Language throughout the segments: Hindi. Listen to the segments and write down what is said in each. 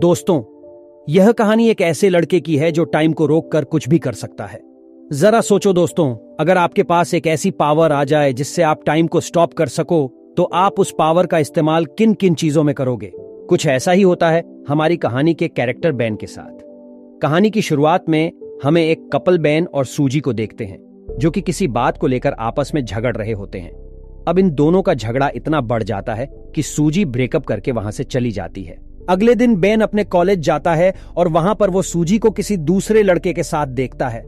दोस्तों, यह कहानी एक ऐसे लड़के की है जो टाइम को रोककर कुछ भी कर सकता है। जरा सोचो दोस्तों, अगर आपके पास एक ऐसी पावर आ जाए जिससे आप टाइम को स्टॉप कर सको, तो आप उस पावर का इस्तेमाल किन किन चीजों में करोगे। कुछ ऐसा ही होता है हमारी कहानी के कैरेक्टर बैन के साथ। कहानी की शुरुआत में हमें एक कपल बैन और सूजी को देखते हैं, जो कि किसी बात को लेकर आपस में झगड़ रहे होते हैं। अब इन दोनों का झगड़ा इतना बढ़ जाता है कि सूजी ब्रेकअप करके वहां से चली जाती है। अगले दिन बैन अपने कॉलेज जाता है और वहां पर वो सूजी को किसी दूसरे लड़के के साथ देखता है।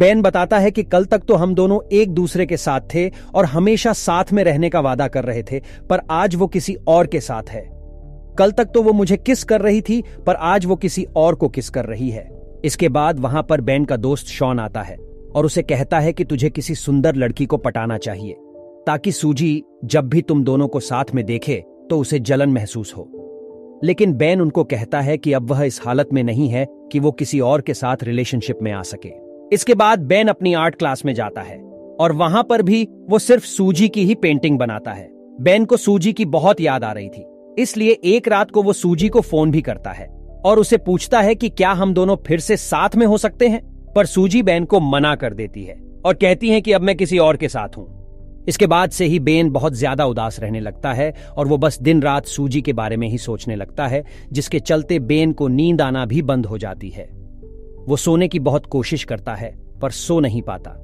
बैन बताता है कि कल तक तो हम दोनों एक दूसरे के साथ थे और हमेशा साथ में रहने का वादा कर रहे थे, पर आज वो किसी और के साथ है। कल तक तो वो मुझे किस कर रही थी, पर आज वो किसी और को किस कर रही है। इसके बाद वहां पर बैन का दोस्त शॉन आता है और उसे कहता है कि तुझे किसी सुंदर लड़की को पटाना चाहिए, ताकि सूजी जब भी तुम दोनों को साथ में देखे तो उसे जलन महसूस हो। लेकिन बैन उनको कहता है कि अब वह इस हालत में नहीं है कि वो किसी और के साथ रिलेशनशिप में आ सके। इसके बाद बैन अपनी आर्ट क्लास में जाता है और वहां पर भी वो सिर्फ सूजी की ही पेंटिंग बनाता है। बैन को सूजी की बहुत याद आ रही थी, इसलिए एक रात को वो सूजी को फोन भी करता है और उसे पूछता है कि क्या हम दोनों फिर से साथ में हो सकते हैं, पर सूजी बैन को मना कर देती है और कहती है कि अब मैं किसी और के साथ हूं। इसके बाद से ही बैन बहुत ज्यादा उदास रहने लगता है और वो बस दिन रात सूजी के बारे में ही सोचने लगता है, जिसके चलते बैन को नींद आना भी बंद हो जाती है। वो सोने की बहुत कोशिश करता है पर सो नहीं पाता,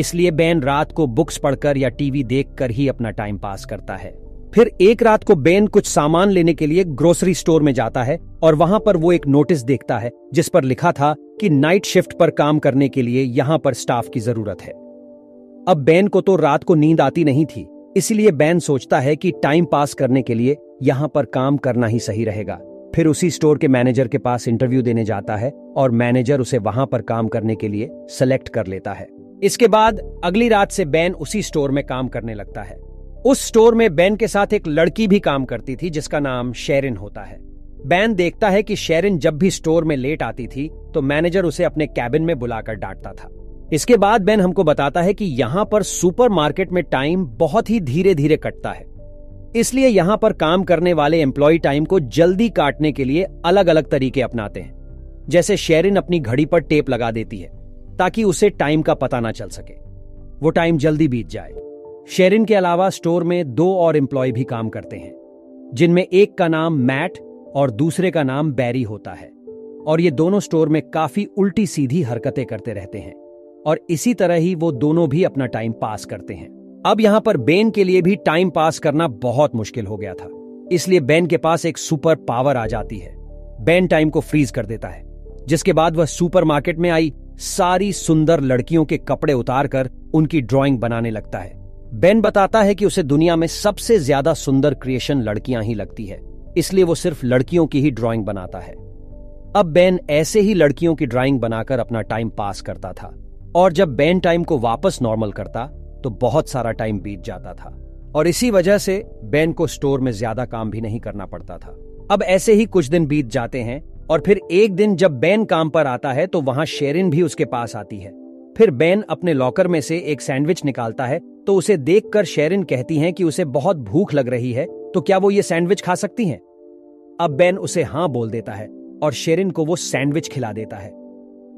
इसलिए बैन रात को बुक्स पढ़कर या टीवी देखकर ही अपना टाइम पास करता है। फिर एक रात को बैन कुछ सामान लेने के लिए ग्रोसरी स्टोर में जाता है और वहां पर वो एक नोटिस देखता है जिस पर लिखा था कि नाइट शिफ्ट पर काम करने के लिए यहाँ पर स्टाफ की जरूरत है। अब बैन को तो रात को नींद आती नहीं थी, इसलिए बैन सोचता है कि टाइम पास करने के लिए यहाँ पर काम करना ही सही रहेगा। फिर उसी स्टोर के मैनेजर के पास इंटरव्यू देने जाता है और मैनेजर उसे वहां पर काम करने के लिए सेलेक्ट कर लेता है। इसके बाद अगली रात से बैन उसी स्टोर में काम करने लगता है। उस स्टोर में बैन के साथ एक लड़की भी काम करती थी जिसका नाम शेरिन होता है। बैन देखता है कि शेरिन जब भी स्टोर में लेट आती थी तो मैनेजर उसे अपने कैबिन में बुलाकर डांटता था। इसके बाद बैन हमको बताता है कि यहाँ पर सुपरमार्केट में टाइम बहुत ही धीरे धीरे कटता है, इसलिए यहाँ पर काम करने वाले एम्प्लॉय टाइम को जल्दी काटने के लिए अलग अलग तरीके अपनाते हैं। जैसे शेरिन अपनी घड़ी पर टेप लगा देती है ताकि उसे टाइम का पता ना चल सके, वो टाइम जल्दी बीत जाए। शेरिन के अलावा स्टोर में दो और एम्प्लॉय भी काम करते हैं, जिनमें एक का नाम मैट और दूसरे का नाम बैरी होता है, और ये दोनों स्टोर में काफी उल्टी सीधी हरकतें करते रहते हैं और इसी तरह ही वो दोनों भी अपना टाइम पास करते हैं। अब यहाँ पर बैन के लिए भी टाइम पास करना बहुत मुश्किल हो गया था, इसलिए बैन के पास एक सुपर पावर आ जाती है। बैन टाइम को फ्रीज कर देता है, जिसके बाद वह सुपरमार्केट में आई सारी सुंदर लड़कियों के कपड़े उतारकर उनकी ड्राइंग बनाने लगता है। बैन बताता है कि उसे दुनिया में सबसे ज्यादा सुंदर क्रिएशन लड़कियां ही लगती है, इसलिए वो सिर्फ लड़कियों की ही ड्राइंग बनाता है। अब बैन ऐसे ही लड़कियों की ड्राइंग बनाकर अपना टाइम पास करता था, और जब बैन टाइम को वापस नॉर्मल करता तो बहुत सारा टाइम बीत जाता था, और इसी वजह से बैन को स्टोर में ज्यादा काम भी नहीं करना पड़ता था। अब ऐसे ही कुछ दिन बीत जाते हैं और फिर एक दिन जब बैन काम पर आता है तो वहां शेरिन भी उसके पास आती है। फिर बैन अपने लॉकर में से एक सैंडविच निकालता है तो उसे देखकर शेरिन कहती हैं कि उसे बहुत भूख लग रही है, तो क्या वो ये सैंडविच खा सकती हैं। अब बैन उसे हाँ बोल देता है और शेरिन को वो सैंडविच खिला देता है।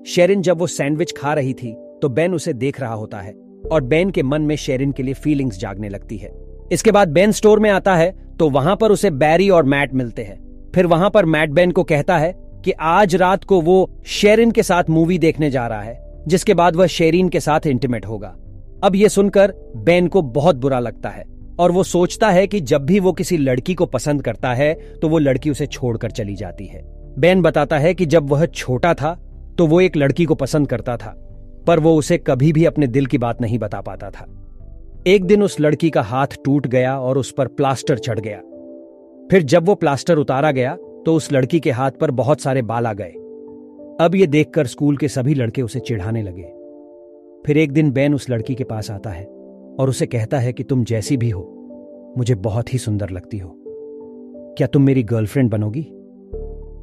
शेरिन जब वो सैंडविच खा रही थी तो बैन उसे देख रहा होता है और बैन के मन में शेरिन के लिए फीलिंग्स जागने लगती है। इसके बाद बैन स्टोर में आता है तो वहां पर उसे बैरी और मैट मिलते हैं। फिर वहां पर मैट बैन को कहता है कि आज रात को वो शेरिन के साथ मूवी देखने जा रहा है, जिसके बाद वह शेरिन के साथ इंटीमेट होगा। अब यह सुनकर बैन को बहुत बुरा लगता है और वो सोचता है कि जब भी वो किसी लड़की को पसंद करता है तो वो लड़की उसे छोड़कर चली जाती है। बैन बताता है कि जब वह छोटा था तो वो एक लड़की को पसंद करता था, पर वो उसे कभी भी अपने दिल की बात नहीं बता पाता था। एक दिन उस लड़की का हाथ टूट गया और उस पर प्लास्टर चढ़ गया। फिर जब वो प्लास्टर उतारा गया तो उस लड़की के हाथ पर बहुत सारे बाल आ गए। अब ये देखकर स्कूल के सभी लड़के उसे चिढ़ाने लगे। फिर एक दिन बैन उस लड़की के पास आता है और उसे कहता है कि तुम जैसी भी हो मुझे बहुत ही सुंदर लगती हो, क्या तुम मेरी गर्लफ्रेंड बनोगी।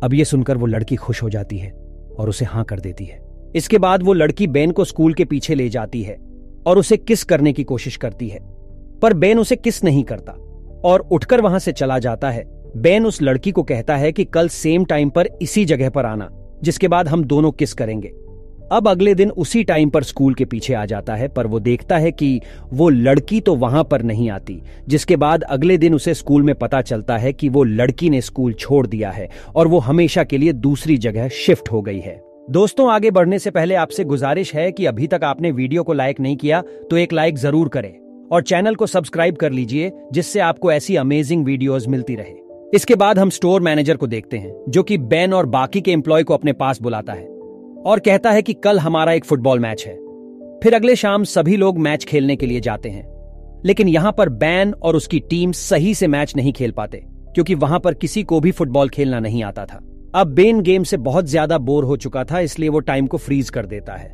अब ये सुनकर वो लड़की खुश हो जाती है और उसे हाँ कर देती है। इसके बाद वो लड़की बैन को स्कूल के पीछे ले जाती है और उसे किस करने की कोशिश करती है, पर बैन उसे किस नहीं करता और उठकर वहां से चला जाता है बेन उस लड़की को कहता है कि कल सेम टाइम पर इसी जगह पर आना, जिसके बाद हम दोनों किस करेंगे। अब अगले दिन उसी टाइम पर स्कूल के पीछे आ जाता है, पर वो देखता है कि वो लड़की तो वहां पर नहीं आती। जिसके बाद अगले दिन उसे स्कूल में पता चलता है कि वो लड़की ने स्कूल छोड़ दिया है और वो हमेशा के लिए दूसरी जगह शिफ्ट हो गई है। दोस्तों, आगे बढ़ने से पहले आपसे गुजारिश है कि अभी तक आपने वीडियो को लाइक नहीं किया तो एक लाइक जरूर करें और चैनल को सब्सक्राइब कर लीजिए, जिससे आपको ऐसी अमेजिंग वीडियोज मिलती रहे। इसके बाद हम स्टोर मैनेजर को देखते हैं, जो कि बेन और बाकी के एम्प्लॉय को अपने पास बुलाता है और कहता है कि कल हमारा एक फुटबॉल मैच है। फिर अगले शाम सभी लोग मैच खेलने के लिए जाते हैं, लेकिन यहां पर बेन और उसकी टीम सही से मैच नहीं खेल पाते, क्योंकि वहां पर किसी को भी फुटबॉल खेलना नहीं आता था। अब बेन गेम से बहुत ज्यादा बोर हो चुका था, इसलिए वो टाइम को फ्रीज कर देता है।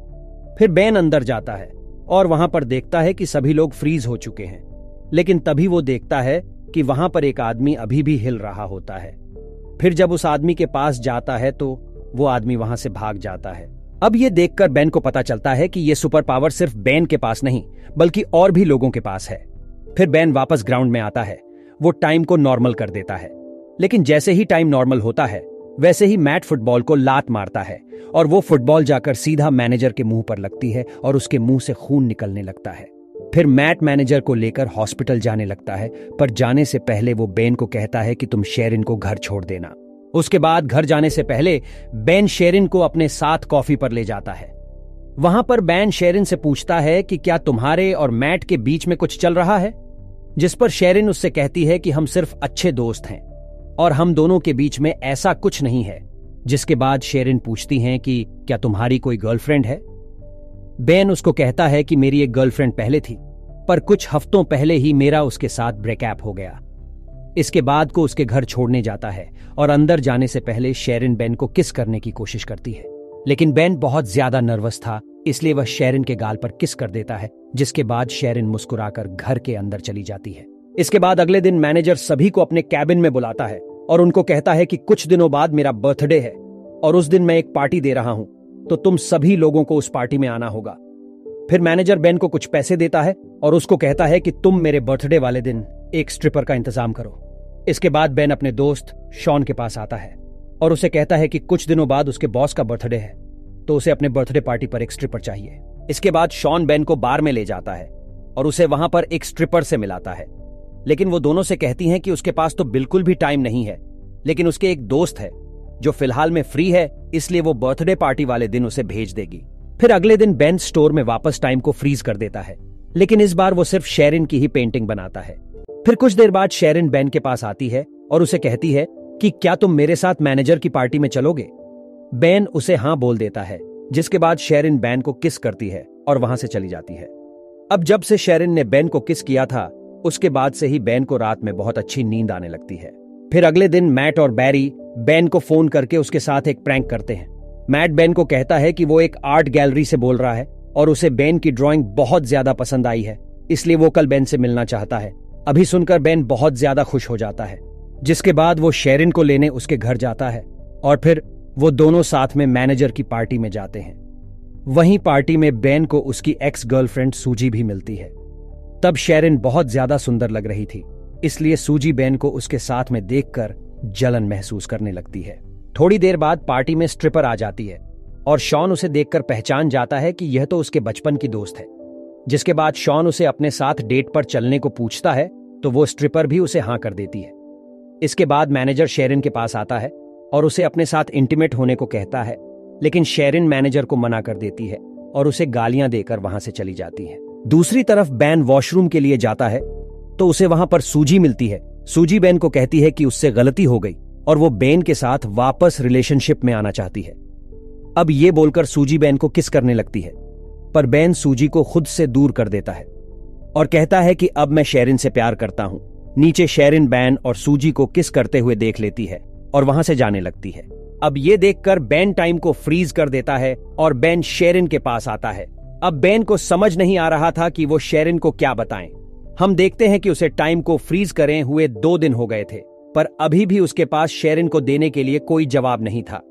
फिर बेन अंदर जाता है और वहां पर देखता है कि सभी लोग फ्रीज हो चुके हैं, लेकिन तभी वो देखता है कि वहां पर एक आदमी अभी भी हिल रहा होता है। फिर जब उस आदमी के पास जाता है तो वो आदमी वहां से भाग जाता है। अब ये देखकर बेन को पता चलता है कि ये सुपर पावर सिर्फ बेन के पास नहीं, बल्कि और भी लोगों के पास है। फिर बेन वापस ग्राउंड में आता है, वो टाइम को नॉर्मल कर देता है, लेकिन जैसे ही टाइम नॉर्मल होता है वैसे ही मैट फुटबॉल को लात मारता है और वो फुटबॉल जाकर सीधा मैनेजर के मुंह पर लगती है और उसके मुंह से खून निकलने लगता है। फिर मैट मैनेजर को लेकर हॉस्पिटल जाने लगता है, पर जाने से पहले वो बेन को कहता है कि तुम शेरिन को घर छोड़ देना। उसके बाद घर जाने से पहले बेन शेरिन को अपने साथ कॉफी पर ले जाता है। वहां पर बेन शेरिन से पूछता है कि क्या तुम्हारे और मैट के बीच में कुछ चल रहा है, जिस पर शेरिन उससे कहती है कि हम सिर्फ अच्छे दोस्त हैं और हम दोनों के बीच में ऐसा कुछ नहीं है। जिसके बाद शेरिन पूछती हैं कि क्या तुम्हारी कोई गर्लफ्रेंड है। बेन उसको कहता है कि मेरी एक गर्लफ्रेंड पहले थी, पर कुछ हफ्तों पहले ही मेरा उसके साथ ब्रेकअप हो गया। इसके बाद को उसके घर छोड़ने जाता है और अंदर जाने से पहले शेरिन बेन को किस करने की कोशिश करती है, लेकिन बेन बहुत ज्यादा नर्वस था, इसलिए वह शेरिन के गाल पर किस कर देता है। जिसके बाद शेरिन मुस्कुराकर घर के अंदर चली जाती है। इसके बाद अगले दिन मैनेजर सभी को अपने कैबिन में बुलाता है और उनको कहता है कि कुछ दिनों बाद मेरा बर्थडे है और उस दिन मैं एक पार्टी दे रहा हूं, तो तुम सभी लोगों को उस पार्टी में आना होगा। फिर मैनेजर बेन को कुछ पैसे देता है और उसको कहता है कि तुम मेरे बर्थडे वाले दिन एक स्ट्रिपर का इंतजाम करो। इसके बाद बेन अपने दोस्त शॉन के पास आता है और उसे कहता है कि कुछ दिनों बाद उसके बॉस का बर्थडे है, तो उसे अपने बर्थडे पार्टी पर एक स्ट्रिपर चाहिए। इसके बाद शॉन बेन को बार में ले जाता है और उसे वहां पर एक स्ट्रिपर से मिलाता है, लेकिन वो दोनों से कहती हैं कि उसके पास तो बिल्कुल भी टाइम नहीं है, लेकिन उसके एक दोस्त है जो फिलहाल में फ्री है, इसलिए वो बर्थडे पार्टी वाले दिन उसे भेज देगी। फिर अगले दिन बेन स्टोर में वापस टाइम को फ्रीज कर देता है, लेकिन इस बार वो सिर्फ शेरिन की ही पेंटिंग बनाता है। फिर कुछ देर बाद शेरिन बेन के पास आती है और उसे कहती है कि क्या तुम मेरे साथ मैनेजर की पार्टी में चलोगे। बेन उसे हाँ बोल देता है, जिसके बाद शेरिन बेन को किस करती है और वहां से चली जाती है। अब जब से शेरिन ने बेन को किस किया था, उसके बाद से ही बेन को रात में बहुत अच्छी नींद आने लगती है। फिर अगले दिन मैट और बैरी बेन को फोन करके उसके साथ एक प्रैंक करते हैं। मैट बेन को कहता है कि वो एक आर्ट गैलरी से बोल रहा है और उसे बेन की ड्राइंग बहुत ज्यादा पसंद आई है, इसलिए वो कल बेन से मिलना चाहता है। अभी सुनकर बेन बहुत ज्यादा खुश हो जाता है। जिसके बाद वो शेरिन को लेने उसके घर जाता है और फिर वो दोनों साथ में मैनेजर की पार्टी में जाते हैं। वहीं पार्टी में बेन को उसकी एक्स गर्लफ्रेंड सूजी भी मिलती है। तब शेरिन बहुत ज्यादा सुंदर लग रही थी, इसलिए सूजी बेन को उसके साथ में देखकर जलन महसूस करने लगती है। थोड़ी देर बाद पार्टी में स्ट्रिपर आ जाती है और शॉन उसे देखकर पहचान जाता है कि यह तो उसके बचपन की दोस्त है। जिसके बाद शॉन उसे अपने साथ डेट पर चलने को पूछता है, तो वो स्ट्रिपर भी उसे हाँ कर देती है। इसके बाद मैनेजर शेरिन के पास आता है और उसे अपने साथ इंटीमेट होने को कहता है, लेकिन शेरिन मैनेजर को मना कर देती है और उसे गालियां देकर वहां से चली जाती है। दूसरी तरफ बेन वॉशरूम के लिए जाता है तो उसे वहां पर सूजी मिलती है। सूजी बेन को कहती है कि उससे गलती हो गई और वो बेन के साथ वापस रिलेशनशिप में आना चाहती है। अब ये बोलकर सूजी बेन को किस करने लगती है, पर बेन सूजी को खुद से दूर कर देता है और कहता है कि अब मैं शेरिन से प्यार करता हूं। नीचे शेरिन बेन और सूजी को किस करते हुए देख लेती है और वहां से जाने लगती है। अब ये देखकर बेन टाइम को फ्रीज कर देता है और बेन शेरिन के पास आता है। अब बेन को समझ नहीं आ रहा था कि वो शेरिन को क्या बताएं। हम देखते हैं कि उसे टाइम को फ्रीज करें हुए 2 दिन हो गए थे, पर अभी भी उसके पास शेरिन को देने के लिए कोई जवाब नहीं था।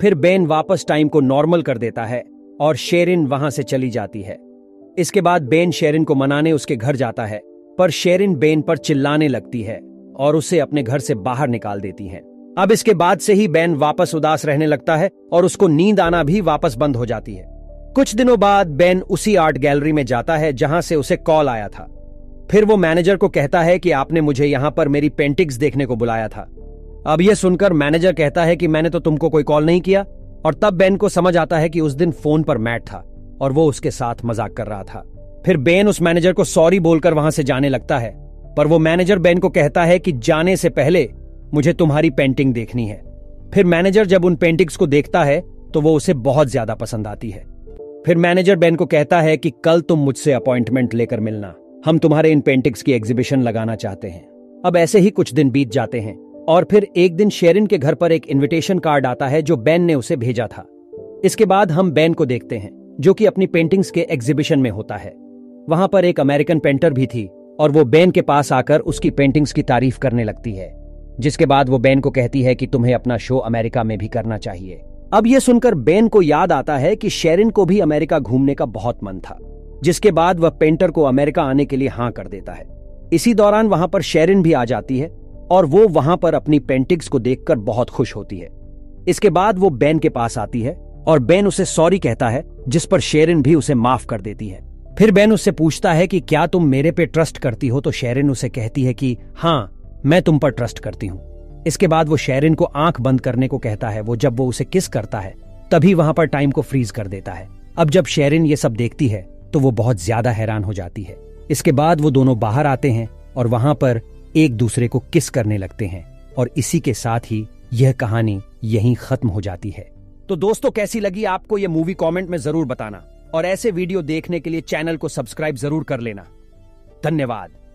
फिर बेन वापस टाइम को नॉर्मल कर देता है और शेरिन वहां से चली जाती है। इसके बाद बेन शेरिन को मनाने उसके घर जाता है, पर शेरिन बेन पर चिल्लाने लगती है और उसे अपने घर से बाहर निकाल देती हैं। अब इसके बाद से ही बेन वापस उदास रहने लगता है और उसको नींद आना भी वापस बंद हो जाती है। कुछ दिनों बाद बेन उसी आर्ट गैलरी में जाता है जहां से उसे कॉल आया था। फिर वो मैनेजर को कहता है कि आपने मुझे यहां पर मेरी पेंटिंग्स देखने को बुलाया था। अब यह सुनकर मैनेजर कहता है कि मैंने तो तुमको कोई कॉल नहीं किया, और तब बेन को समझ आता है कि उस दिन फोन पर मैट था और वो उसके साथ मजाक कर रहा था। फिर बेन उस मैनेजर को सॉरी बोलकर वहां से जाने लगता है, पर वो मैनेजर बेन को कहता है कि जाने से पहले मुझे तुम्हारी पेंटिंग देखनी है। फिर मैनेजर जब उन पेंटिंग्स को देखता है तो वो उसे बहुत ज्यादा पसंद आती है। फिर मैनेजर बेन को कहता है कि कल तुम मुझसे अपॉइंटमेंट लेकर मिलना, हम तुम्हारे इन पेंटिंग्स की एग्जीबिशन लगाना चाहते हैं। अब ऐसे ही कुछ दिन बीत जाते हैं और फिर एक दिन शेरिन के घर पर एक इनविटेशन कार्ड आता है जो बेन ने उसे भेजा था। इसके बाद हम बेन को देखते हैं जो कि अपनी पेंटिंग्स के एग्जीबिशन में होता है। वहां पर एक अमेरिकन पेंटर भी थी और वो बेन के पास आकर उसकी पेंटिंग्स की तारीफ करने लगती है, जिसके बाद वो बेन को कहती है कि तुम्हें अपना शो अमेरिका में भी करना चाहिए। अब यह सुनकर बेन को याद आता है कि शेरिन को भी अमेरिका घूमने का बहुत मन था, जिसके बाद वह पेंटर को अमेरिका आने के लिए हाँ कर देता है। इसी दौरान वहां पर शेरिन भी आ जाती है और वो वहां पर अपनी पेंटिंग्स को देखकर बहुत खुश होती है। इसके बाद वो बेन के पास आती है और बेन उसे सॉरी कहता है, जिस पर शेरिन भी उसे माफ कर देती है। फिर बेन उससे पूछता है कि क्या तुम मेरे पे ट्रस्ट करती हो, तो शेरिन उसे कहती है कि हाँ, मैं तुम पर ट्रस्ट करती हूँ। इसके बाद वो शेरिन को आंख बंद करने को कहता है। वो जब वो उसे किस करता है तभी वहां पर टाइम को फ्रीज कर देता है। अब जब शेरिन ये सब देखती है तो वो बहुत ज्यादा हैरान हो जाती है। इसके बाद वो दोनों बाहर आते हैं और वहां पर एक दूसरे को किस करने लगते हैं, और इसी के साथ ही यह कहानी यहीं खत्म हो जाती है। तो दोस्तों, कैसी लगी आपको ये मूवी कमेंट में जरूर बताना, और ऐसे वीडियो देखने के लिए चैनल को सब्सक्राइब जरूर कर लेना। धन्यवाद।